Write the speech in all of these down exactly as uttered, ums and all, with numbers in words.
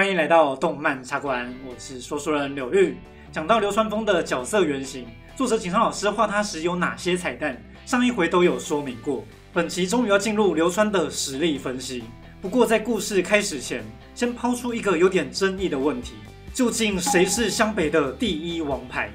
欢迎来到动漫茶馆，我是说书人柳玉。讲到流川枫的角色原型，作者井上老师画他时有哪些彩蛋，上一回都有说明过。本期终于要进入流川的实力分析，不过在故事开始前，先抛出一个有点争议的问题：究竟谁是湘北的第一王牌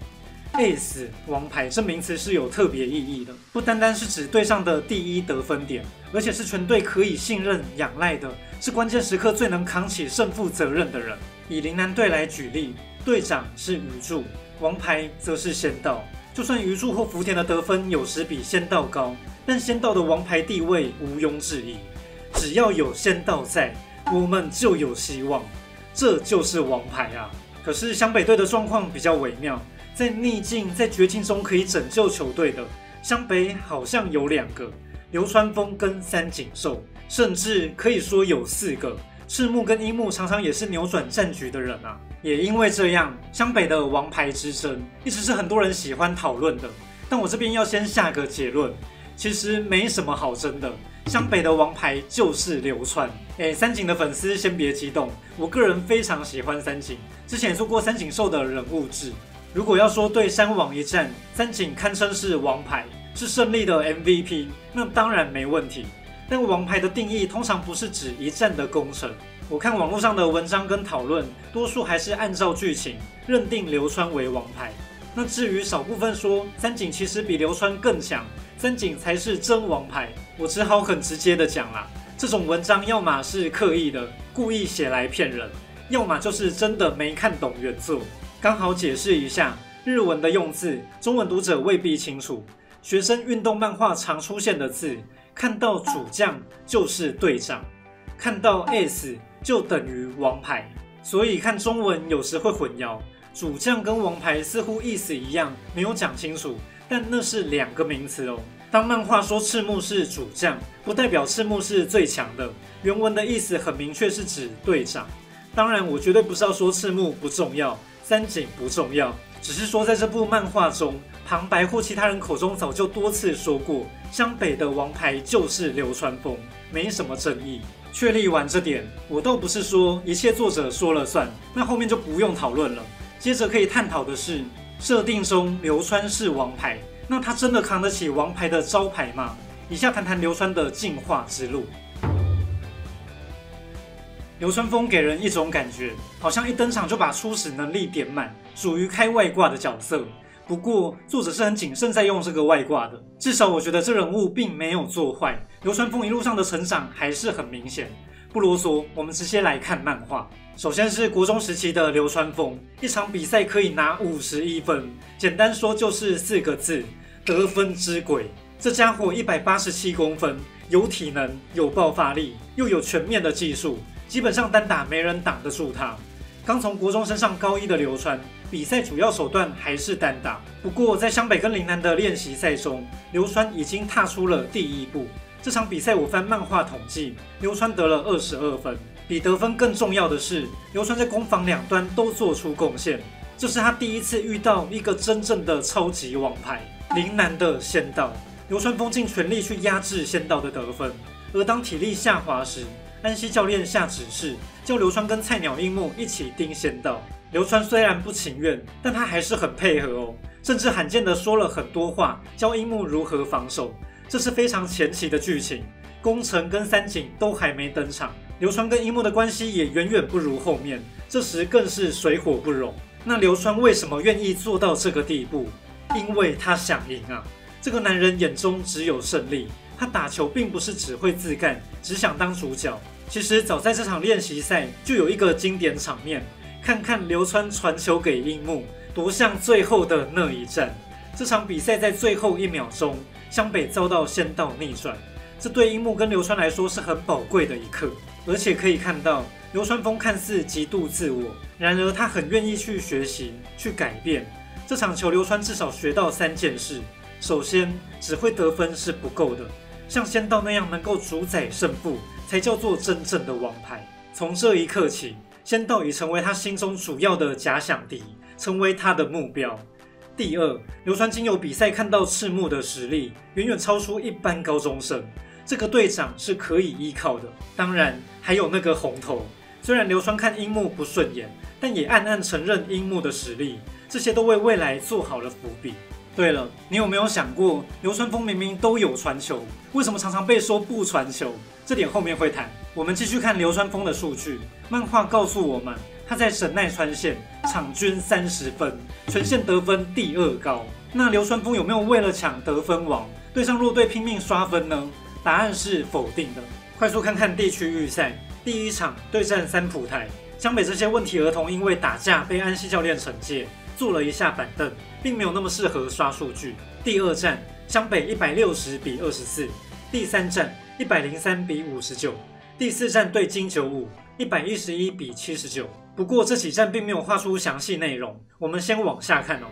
？A C E 王牌这名词是有特别意义的，不单单是指队上的第一得分点，而且是全队可以信任、仰赖的，是关键时刻最能扛起胜负责任的人。以陵南队来举例，队长是鱼住，王牌则是仙道。就算鱼住或福田的得分有时比仙道高，但仙道的王牌地位毋庸置疑。只要有仙道在，我们就有希望，这就是王牌啊！可是湘北队的状况比较微妙，在逆境、在绝境中可以拯救球队的，湘北好像有两个，流川枫跟三井寿，甚至可以说有四个。赤木跟樱木常常也是扭转战局的人啊！也因为这样，湘北的王牌之争一直是很多人喜欢讨论的。但我这边要先下个结论，其实没什么好争的。湘北的王牌就是流川。哎，三井的粉丝先别激动，我个人非常喜欢三井，之前也做过三井寿的人物志。如果要说对山王一战，三井堪称是王牌，是胜利的 M V P， 那当然没问题。但王牌的定义通常不是指一战的功臣，我看网络上的文章跟讨论，多数还是按照剧情认定流川为王牌。那至于少部分说三井其实比流川更强，三井才是真王牌，我只好很直接的讲啦，这种文章要么是刻意的故意写来骗人，要么就是真的没看懂原作。刚好解释一下日文的用字，中文读者未必清楚。学生运动漫画常出现的字，看到主将就是队长，看到 S 就等于王牌，所以看中文有时会混淆，主将跟王牌似乎意思一样，没有讲清楚，但那是两个名词哦。当漫画说赤木是主将，不代表赤木是最强的，原文的意思很明确，是指队长。当然我绝对不是要说赤木不重要，三井不重要，只是说在这部漫画中，旁白或其他人口中早就多次说过，湘北的王牌就是流川枫，没什么争议。确立完这点，我倒不是说一切作者说了算，那后面就不用讨论了。接着可以探讨的是，设定中流川是王牌，那他真的扛得起王牌的招牌吗？以下谈谈流川的进化之路。流川枫给人一种感觉，好像一登场就把初始能力点满，属于开外挂的角色。不过作者是很谨慎在用这个外挂的，至少我觉得这人物并没有做坏，流川枫一路上的成长还是很明显。不啰嗦，我们直接来看漫画。首先是国中时期的流川枫，一场比赛可以拿五十一分，简单说就是四个字：得分之鬼。这家伙一百八十七公分，有体能，有爆发力，又有全面的技术，基本上单打没人挡得住他。刚从国中升上高一的流川，比赛主要手段还是单打。不过在湘北跟陵南的练习赛中，流川已经踏出了第一步。这场比赛我翻漫画统计，流川得了二十二分。比得分更重要的是，流川在攻防两端都做出贡献。这是他第一次遇到一个真正的超级王牌——陵南的仙道。流川枫尽全力去压制仙道的得分，而当体力下滑时，安西教练下指示，叫流川跟菜鸟樱木一起盯仙道。流川虽然不情愿，但他还是很配合哦，甚至罕见的说了很多话，教樱木如何防守。这是非常前期的剧情，宫城跟三井都还没登场，流川跟樱木的关系也远远不如后面，这时更是水火不容。那流川为什么愿意做到这个地步？因为他想赢啊！这个男人眼中只有胜利，他打球并不是只会自干，只想当主角。其实早在这场练习赛就有一个经典场面，看看流川传球给樱木，多像最后的那一战。这场比赛在最后一秒钟，湘北遭到仙道逆转，这对樱木跟流川来说是很宝贵的一刻。而且可以看到，流川枫看似极度自我，然而他很愿意去学习、去改变。这场球流川至少学到三件事：首先，只会得分是不够的，像仙道那样能够主宰胜负，才叫做真正的王牌。从这一刻起，仙道已成为他心中主要的假想敌，成为他的目标。第二，流川经由比赛看到赤木的实力远远超出一般高中生，这个队长是可以依靠的。当然还有那个红头，虽然流川看樱木不顺眼，但也暗暗承认樱木的实力，这些都为未来做好了伏笔。对了，你有没有想过，流川枫明明都有传球，为什么常常被说不传球？这点后面会谈。我们继续看流川枫的数据，漫画告诉我们，他在神奈川县场均三十分，全县得分第二高。那流川枫有没有为了抢得分王，对上弱队拼命刷分呢？答案是否定的。快速看看地区预赛。第一场对战三浦台，江北这些问题儿童因为打架被安西教练惩戒，坐了一下板凳，并没有那么适合刷数据。第二战，江北一百六十比二十四，第三战一百零三比五十九，第四战对金九五一百一十一比七十九。不过这几战并没有画出详细内容，我们先往下看哦。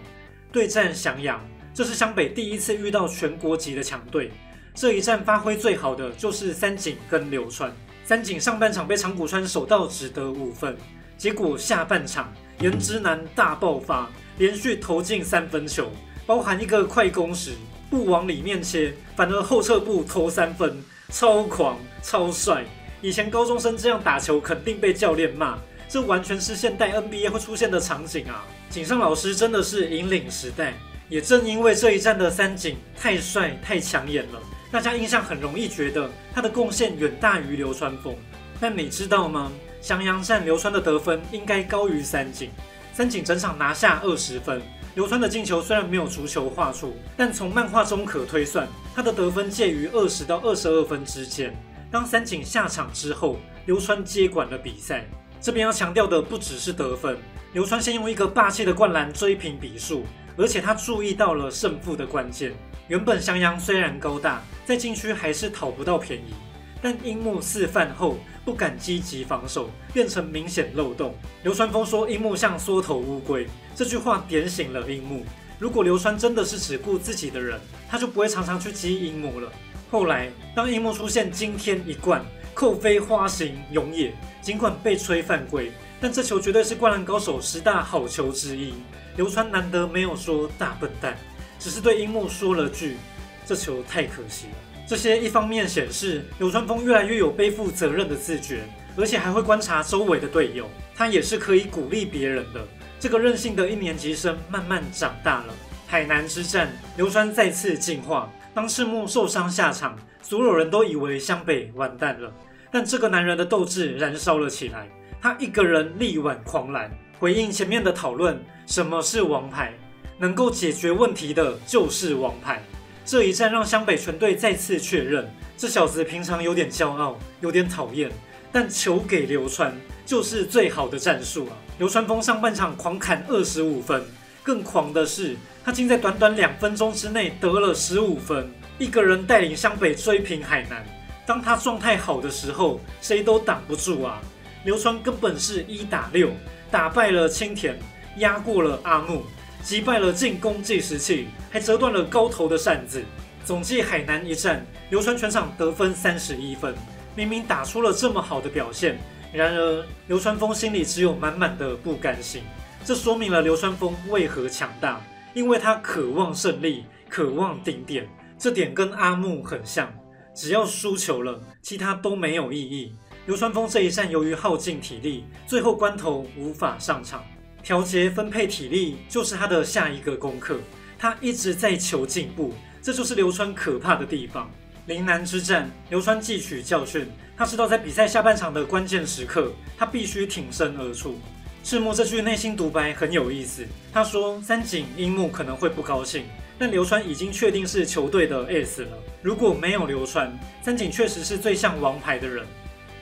对战翔阳，这是江北第一次遇到全国级的强队，这一战发挥最好的就是三井跟流川。三井上半场被长谷川守到只得五分，结果下半场岩之男大爆发，连续投进三分球，包含一个快攻时不往里面切，反而后撤步投三分，超狂超帅。以前高中生这样打球肯定被教练骂，这完全是现代 N B A 会出现的场景啊！井上老师真的是引领时代，也正因为这一战的三井太帅太抢眼了，大家印象很容易觉得他的贡献远大于流川枫，但你知道吗？翔阳战流川的得分应该高于三井，三井整场拿下二十分。流川的进球虽然没有足球画出，但从漫画中可推算，他的得分介于二十到二十二分之间。当三井下场之后，流川接管了比赛。这边要强调的不只是得分，流川先用一个霸气的灌篮追平比数，而且他注意到了胜负的关键。原本翔阳虽然高大，在禁区还是讨不到便宜，但樱木四犯后不敢积极防守，变成明显漏洞。流川枫说樱木像缩头乌龟，这句话点醒了樱木。如果流川真的是只顾自己的人，他就不会常常去激樱木了。后来当樱木出现惊天一灌扣飞花形永野，尽管被吹犯规，但这球绝对是灌篮高手十大好球之一。流川难得没有说大笨蛋，只是对樱木说了句这球太可惜了。这些一方面显示流川枫越来越有背负责任的自觉，而且还会观察周围的队友，他也是可以鼓励别人的。这个任性的一年级生慢慢长大了。海南之战，流川再次进化。当赤木受伤下场，所有人都以为湘北完蛋了，但这个男人的斗志燃烧了起来，他一个人力挽狂澜。回应前面的讨论，什么是王牌？能够解决问题的就是王牌。这一战让湘北全队再次确认，这小子平常有点骄傲，有点讨厌，但球给流川就是最好的战术啊！流川枫上半场狂砍二十五分，更狂的是他竟在短短两分钟之内得了十五分，一个人带领湘北追平海南。当他状态好的时候，谁都挡不住啊！流川根本是一打六，打败了青田，压过了阿木，击败了进攻计时器，还折断了高头的扇子。总计海南一战，流川全场得分三十一分，明明打出了这么好的表现，然而流川枫心里只有满满的不甘心。这说明了流川枫为何强大，因为他渴望胜利，渴望顶点，这点跟阿木很像，只要输球了，其他都没有意义。流川枫这一战由于耗尽体力，最后关头无法上场。调节分配体力就是他的下一个功课，他一直在求进步，这就是流川可怕的地方。陵南之战，流川汲取教训，他知道在比赛下半场的关键时刻，他必须挺身而出。赤木这句内心独白很有意思，他说三井、樱木可能会不高兴，但流川已经确定是球队的 S 了，如果没有流川，三井确实是最像王牌的人。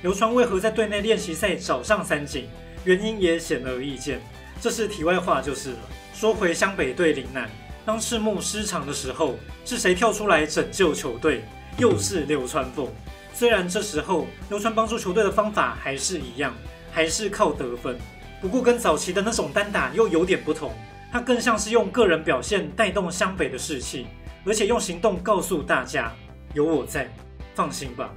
流川为何在队内练习赛找上三井，原因也显而易见，这是题外话就是了。说回湘北对陵南，当赤木失常的时候，是谁跳出来拯救球队？又是流川枫。虽然这时候流川帮助球队的方法还是一样，还是靠得分，不过跟早期的那种单打又有点不同，他更像是用个人表现带动湘北的士气，而且用行动告诉大家有我在，放心吧。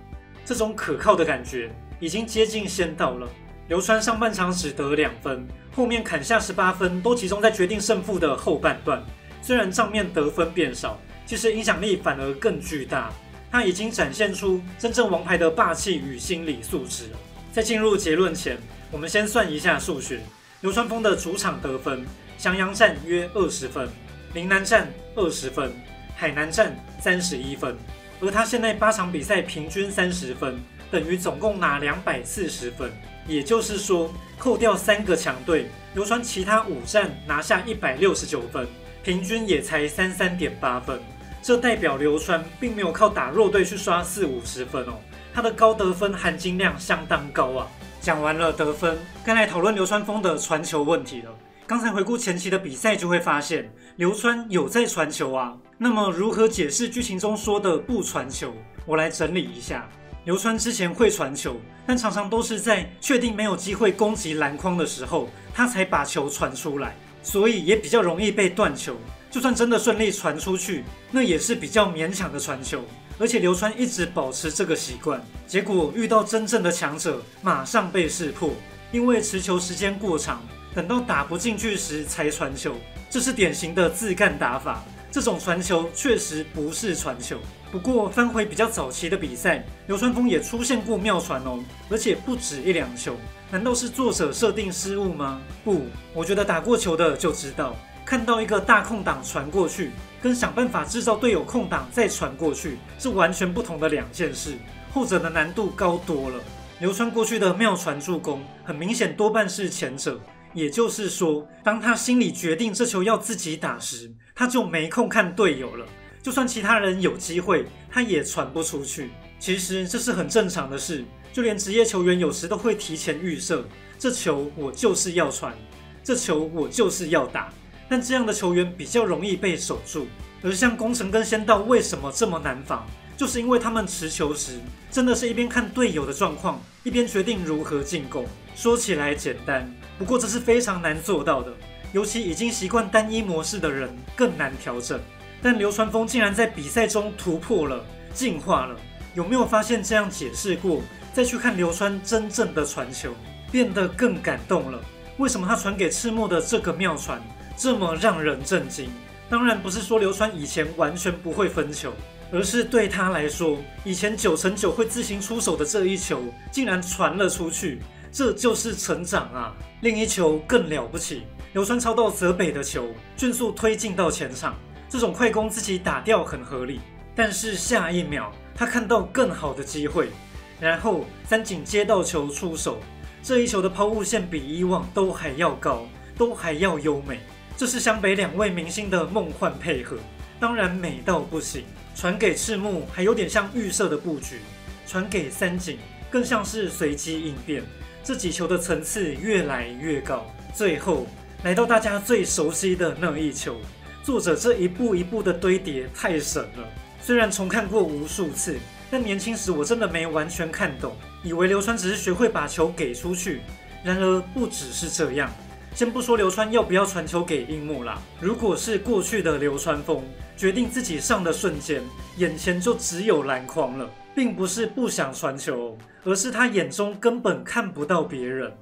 这种可靠的感觉已经接近仙道了。流川上半场只得两分，后面砍下十八分都集中在决定胜负的后半段，虽然账面得分变少，其实影响力反而更巨大，他已经展现出真正王牌的霸气与心理素质了。在进入结论前，我们先算一下数学。流川枫的主场得分，翔阳站约二十分，陵南站二十分，海南站三十一分。而他现在八场比赛平均三十分，等于总共拿两百四十分。也就是说，扣掉三个强队，流川其他五战拿下一百六十九分，平均也才 三十三点八 分。这代表流川并没有靠打弱队去刷四五十分哦，他的高得分含金量相当高啊。讲完了得分，该来讨论流川枫的传球问题了。刚才回顾前期的比赛就会发现，流川有在传球啊。那么如何解释剧情中说的不传球？我来整理一下。流川之前会传球，但常常都是在确定没有机会攻击篮筐的时候，他才把球传出来，所以也比较容易被断球。就算真的顺利传出去，那也是比较勉强的传球，而且流川一直保持这个习惯，结果遇到真正的强者，马上被识破，因为持球时间过长，等到打不进去时才传球，这是典型的自干打法，这种传球确实不是传球。不过翻回比较早期的比赛，流川枫也出现过妙传哦，而且不止一两球，难道是作者设定失误吗？不，我觉得打过球的就知道。看到一个大空档传过去，跟想办法制造队友空档再传过去是完全不同的两件事，后者的难度高多了。流川过去的妙传助攻，很明显多半是前者，也就是说，当他心里决定这球要自己打时，他就没空看队友了，就算其他人有机会，他也传不出去。其实这是很正常的事，就连职业球员有时都会提前预设，这球我就是要传，这球我就是要打。但这样的球员比较容易被守住，而像宫城跟仙道为什么这么难防，就是因为他们持球时真的是一边看队友的状况，一边决定如何进攻。说起来简单，不过这是非常难做到的，尤其已经习惯单一模式的人更难调整。但流川枫竟然在比赛中突破了，进化了。有没有发现这样解释过？再去看流川真正的传球，变得更感动了。为什么他传给赤墨的这个妙传这么让人震惊？当然不是说流川以前完全不会分球，而是对他来说，以前九成九会自行出手的这一球竟然传了出去，这就是成长啊。另一球更了不起，流川抄到泽北的球，迅速推进到前场，这种快攻自己打掉很合理，但是下一秒他看到更好的机会，然后三井接到球出手，这一球的抛物线比以往都还要高，都还要优美，这是湘北两位明星的梦幻配合，当然美到不行。传给赤木还有点像预设的布局，传给三井更像是随机应变，这几球的层次越来越高。最后来到大家最熟悉的那一球，作者这一步一步的堆叠太神了。虽然重看过无数次，但年轻时我真的没完全看懂，以为流川只是学会把球给出去，然而不只是这样。先不说流川要不要传球给樱木啦，如果是过去的流川枫，决定自己上的瞬间，眼前就只有篮筐了，并不是不想传球，而是他眼中根本看不到别人。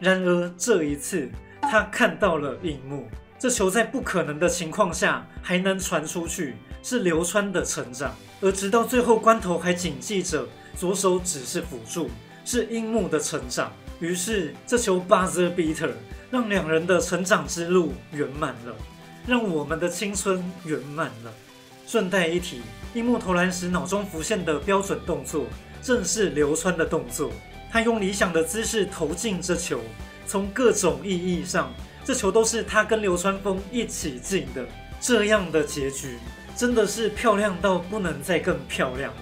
然而这一次，他看到了樱木，这球在不可能的情况下还能传出去，是流川的成长。而直到最后关头还谨记着左手只是辅助，是樱木的成长。于是这球 buzzer beater。让两人的成长之路圆满了，让我们的青春圆满了。顺带一提，樱木投篮时脑中浮现的标准动作，正是流川的动作。他用理想的姿势投进这球，从各种意义上，这球都是他跟流川枫一起进的。这样的结局，真的是漂亮到不能再更漂亮了。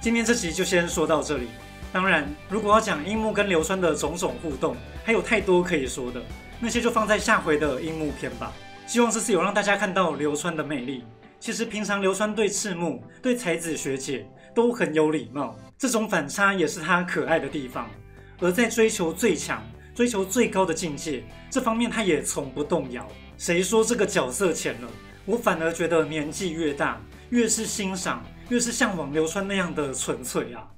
今天这集就先说到这里。当然，如果要讲樱木跟流川的种种互动，还有太多可以说的，那些就放在下回的樱木篇吧。希望这次有让大家看到流川的魅力。其实平常流川对赤木、对才子学姐都很有礼貌，这种反差也是他可爱的地方。而在追求最强、追求最高的境界这方面，他也从不动摇。谁说这个角色浅了？我反而觉得年纪越大，越是欣赏，越是向往流川那样的纯粹啊。